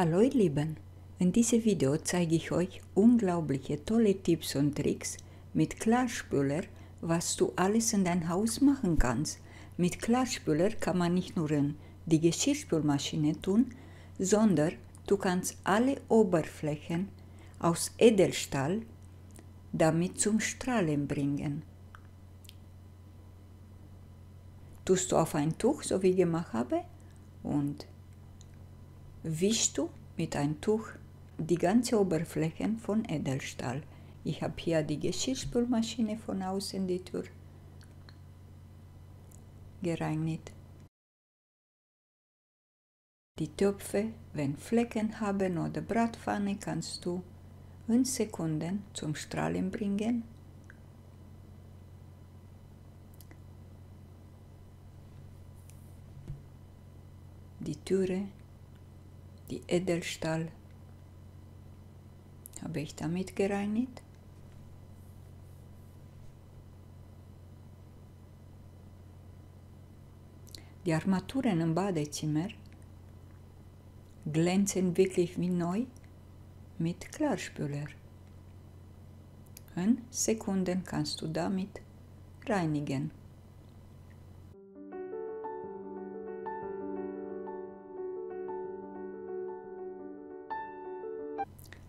Hallo ihr Lieben! In diesem Video zeige ich euch unglaubliche tolle Tipps und Tricks mit Klarspüller, was du alles in dein Haus machen kannst. Mit Klarspüller kann man nicht nur in die Geschirrspülmaschine tun, sondern du kannst alle Oberflächen aus Edelstahl damit zum Strahlen bringen. Tust du auf ein Tuch, so wie ich gemacht habe, und wischst du mit einem Tuch die ganze Oberfläche von Edelstahl. Ich habe hier die Geschirrspülmaschine von außen die Tür gereinigt. Die Töpfe, wenn Flecken haben oder Bratpfanne, kannst du in Sekunden zum Strahlen bringen. Die Türe, die Edelstahl habe ich damit gereinigt. Die Armaturen im Badezimmer glänzen wirklich wie neu mit Klarspüller. In Sekunden kannst du damit reinigen.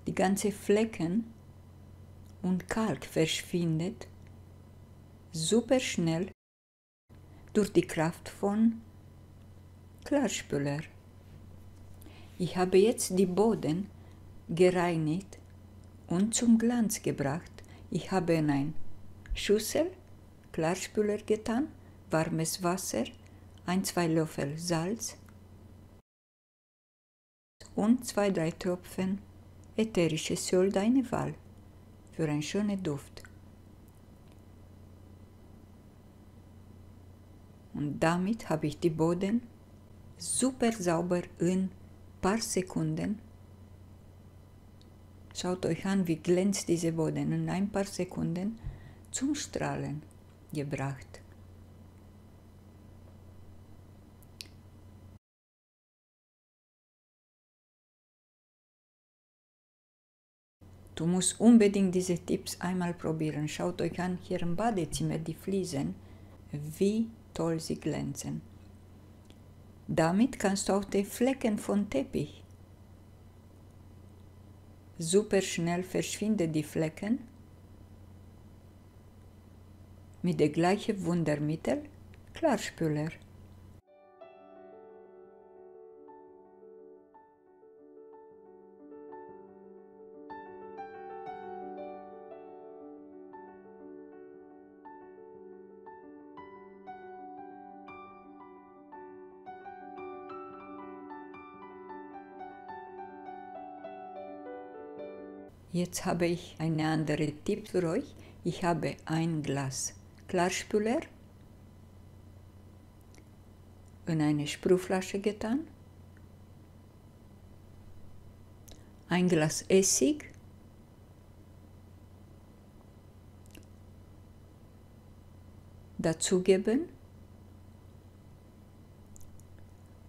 Die ganzen Flecken und Kalk verschwindet super schnell durch die Kraft von Klarspüller. Ich habe jetzt die Boden gereinigt und zum Glanz gebracht. Ich habe in eine Schüssel Klarspüller getan, warmes Wasser, 1–2 Löffel Salz und 2–3 Tropfen ätherisches Öl deine Wahl für einen schönen Duft. Und damit habe ich die Boden super sauber in ein paar Sekunden. Schaut euch an, wie glänzt dieser Boden, in ein paar Sekunden zum Strahlen gebracht. Du musst unbedingt diese Tipps einmal probieren. Schaut euch an, hier im Badezimmer die Fliesen, wie toll sie glänzen. Damit kannst du auch die Flecken von Teppich. Super schnell verschwinden die Flecken. Mit dem gleichen Wundermittel, Klarspüller. Jetzt habe ich einen anderen Tipp für euch. Ich habe ein Glas Klarspüller in eine Sprühflasche getan, ein Glas Essig, dazugeben,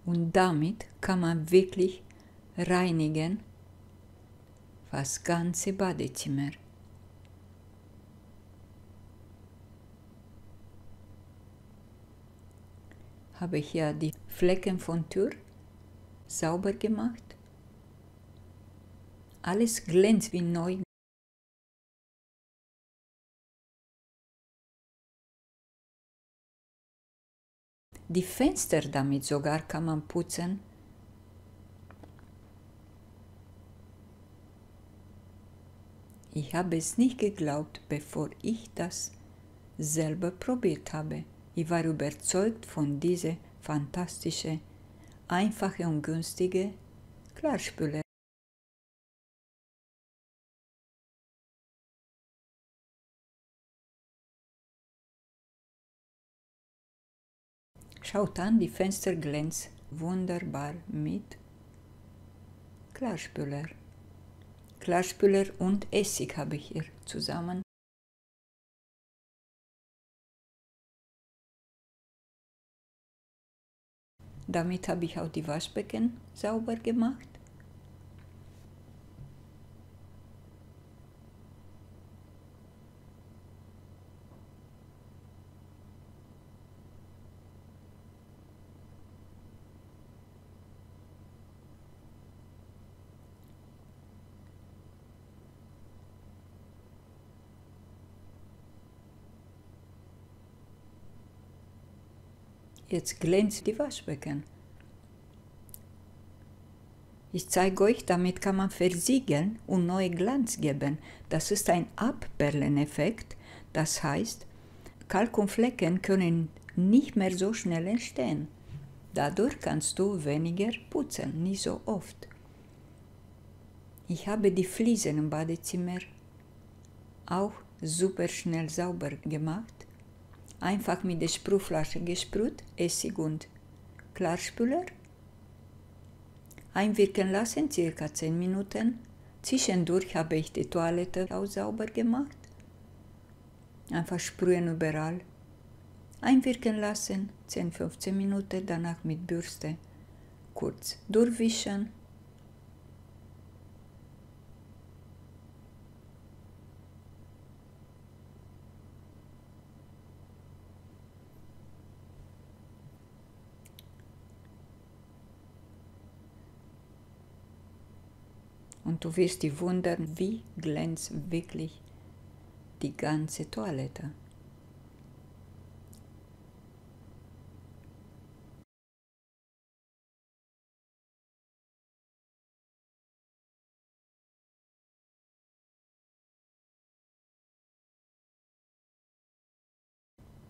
und damit kann man wirklich reinigen das ganze Badezimmer. Habe ich ja die Flecken von Tür sauber gemacht. Alles glänzt wie neu. Die Fenster damit sogar kann man putzen. Ich habe es nicht geglaubt, bevor ich das selber probiert habe. Ich war überzeugt von dieser fantastischen, einfachen und günstigen Klarspüller. Schaut an, die Fenster glänzen wunderbar mit Klarspüller. Klarspüller und Essig habe ich hier zusammen. Damit habe ich auch die Waschbecken sauber gemacht. Jetzt glänzt die Waschbecken. Ich zeige euch, damit kann man versiegeln und neuen Glanz geben. Das ist ein Abperleneffekt. Das heißt, Kalk und Flecken können nicht mehr so schnell entstehen. Dadurch kannst du weniger putzen, nicht so oft. Ich habe die Fliesen im Badezimmer auch super schnell sauber gemacht. Einfach mit der Sprühflasche gesprüht, Essig und Klarspüller. Einwirken lassen, ca. 10 Minuten. Zwischendurch habe ich die Toilette auch sauber gemacht. Einfach sprühen überall. Einwirken lassen, 10-15 Minuten, danach mit Bürste kurz durchwischen. Und du wirst dich wundern, wie glänzt wirklich die ganze Toilette.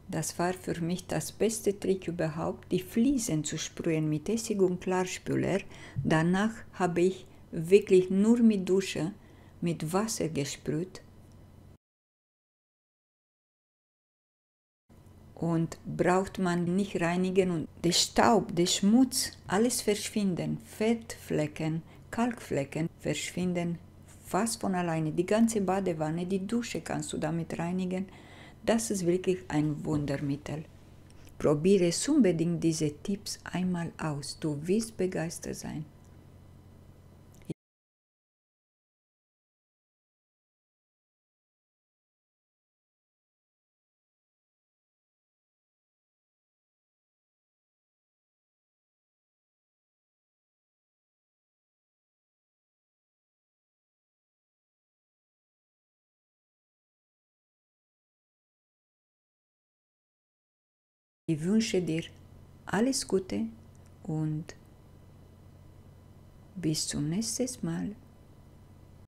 Das war für mich das beste Trick überhaupt, die Fliesen zu sprühen mit Essig und Klarspüler. Danach habe ich wirklich nur mit Dusche, mit Wasser gesprüht und braucht man nicht reinigen und der Staub, der Schmutz, alles verschwinden, Fettflecken, Kalkflecken verschwinden fast von alleine, die ganze Badewanne, die Dusche kannst du damit reinigen, das ist wirklich ein Wundermittel. Probiere unbedingt diese Tipps einmal aus, du wirst begeistert sein. Ich wünsche dir alles Gute und bis zum nächsten Mal.